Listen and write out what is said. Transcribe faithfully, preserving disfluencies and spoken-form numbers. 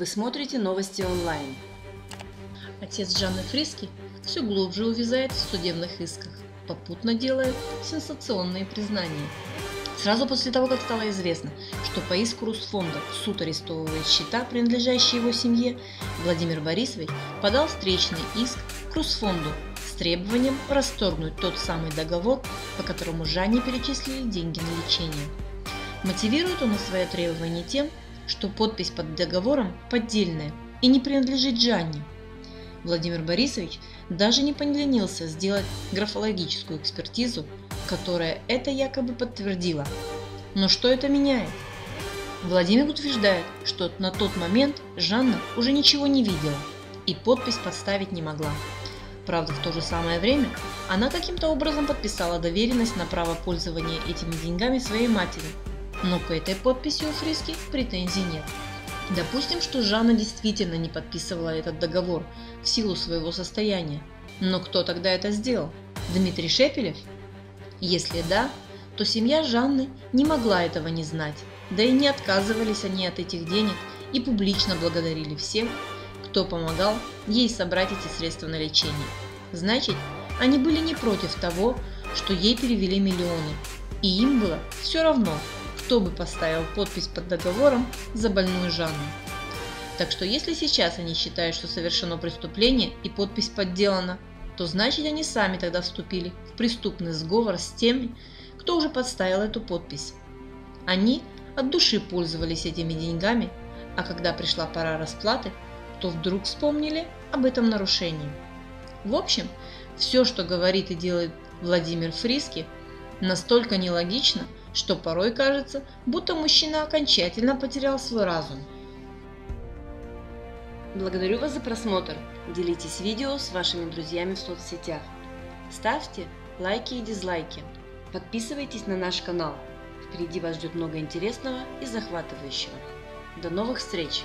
Вы смотрите новости онлайн. Отец Жанны Фриске все глубже увязает в судебных исках, попутно делая сенсационные признания. Сразу после того, как стало известно, что по иску Русфонда суд арестовывает счета, принадлежащие его семье, Владимир Борисович подал встречный иск к Русфонду с требованием расторгнуть тот самый договор, по которому Жанне перечислили деньги на лечение. Мотивирует он свое требование тем, что подпись под договором поддельная и не принадлежит Жанне. Владимир Борисович даже не поленился сделать графологическую экспертизу, которая это якобы подтвердила. Но что это меняет? Владимир утверждает, что на тот момент Жанна уже ничего не видела и подпись подставить не могла. Правда, в то же самое время она каким-то образом подписала доверенность на право пользования этими деньгами своей матери, но к этой подписи у Фриске претензий нет. Допустим, что Жанна действительно не подписывала этот договор в силу своего состояния. Но кто тогда это сделал? Дмитрий Шепелев? Если да, то семья Жанны не могла этого не знать, да и не отказывались они от этих денег и публично благодарили всех, кто помогал ей собрать эти средства на лечение. Значит, они были не против того, что ей перевели миллионы, и им было все равно, кто бы поставил подпись под договором за больную Жанну. Так что если сейчас они считают, что совершено преступление и подпись подделана, то значит они сами тогда вступили в преступный сговор с теми, кто уже подставил эту подпись. Они от души пользовались этими деньгами, а когда пришла пора расплаты, то вдруг вспомнили об этом нарушении. В общем, все, что говорит и делает Владимир Фриске, настолько нелогично, что порой кажется, будто мужчина окончательно потерял свой разум. Благодарю вас за просмотр. Делитесь видео с вашими друзьями в соцсетях. Ставьте лайки и дизлайки. Подписывайтесь на наш канал. Впереди вас ждет много интересного и захватывающего. До новых встреч!